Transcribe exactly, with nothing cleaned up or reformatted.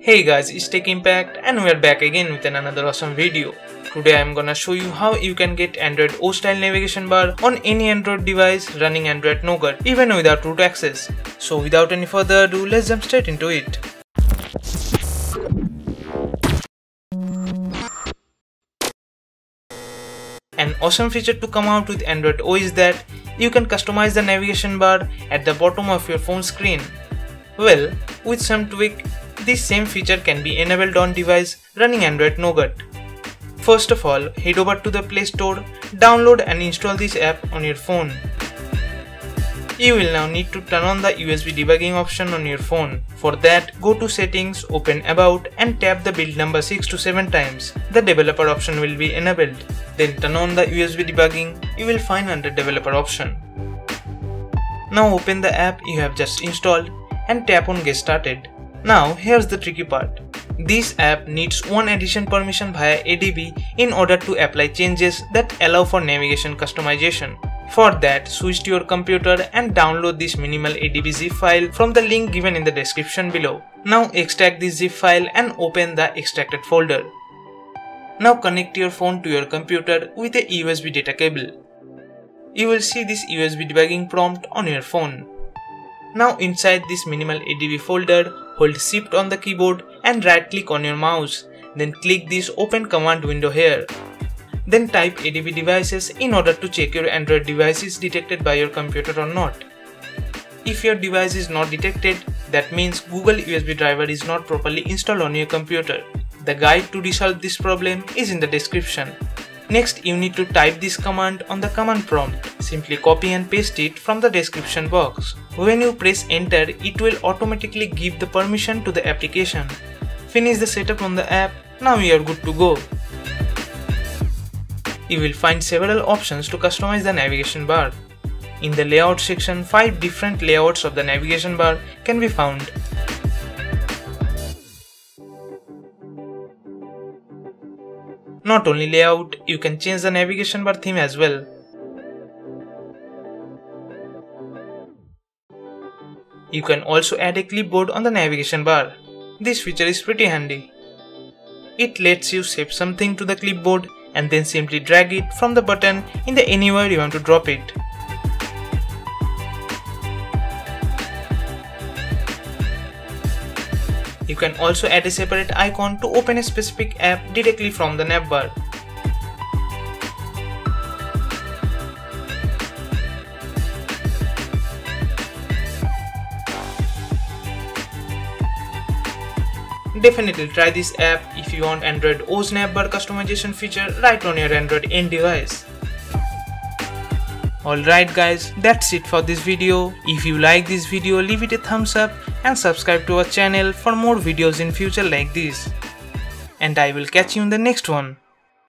Hey guys, it's Tech Impact and we are back again with another awesome video. Today I am gonna show you how you can get Android O style navigation bar on any Android device running Android Nougat even without root access. So without any further ado, let's jump straight into it. An awesome feature to come out with Android O is that you can customize the navigation bar at the bottom of your phone screen. Well, with some tweak, this same feature can be enabled on device running Android Nougat. First of all, head over to the Play Store, download and install this app on your phone. You will now need to turn on the U S B debugging option on your phone. For that, go to Settings, open About and tap the build number six to seven times. The developer option will be enabled. Then turn on the U S B debugging, you will find under developer option. Now open the app you have just installed and tap on Get Started. Now here's the tricky part. This app needs one addition permission via A D B in order to apply changes that allow for navigation customization. For that, switch to your computer and download this minimal A D B zip file from the link given in the description below. Now extract this zip file and open the extracted folder. Now connect your phone to your computer with a U S B data cable. You will see this U S B debugging prompt on your phone. Now inside this minimal A D B folder, hold Shift on the keyboard and right click on your mouse, then click this open command window here. Then type A D B devices in order to check your Android device is detected by your computer or not. If your device is not detected, that means Google U S B driver is not properly installed on your computer. The guide to resolve this problem is in the description. Next, you need to type this command on the command prompt. Simply copy and paste it from the description box. When you press enter, it will automatically give the permission to the application. Finish the setup on the app. Now you are good to go. You will find several options to customize the navigation bar. In the layout section, five different layouts of the navigation bar can be found. Not only layout, you can change the navigation bar theme as well. You can also add a clipboard on the navigation bar. This feature is pretty handy. It lets you save something to the clipboard and then simply drag it from the button in the anywhere you want to drop it. You can also add a separate icon to open a specific app directly from the nav bar. Definitely try this app if you want Android O's nav bar customization feature right on your Android N device. Alright guys, that's it for this video. If you like this video, leave it a thumbs up and subscribe to our channel for more videos in future like this. And I will catch you in the next one.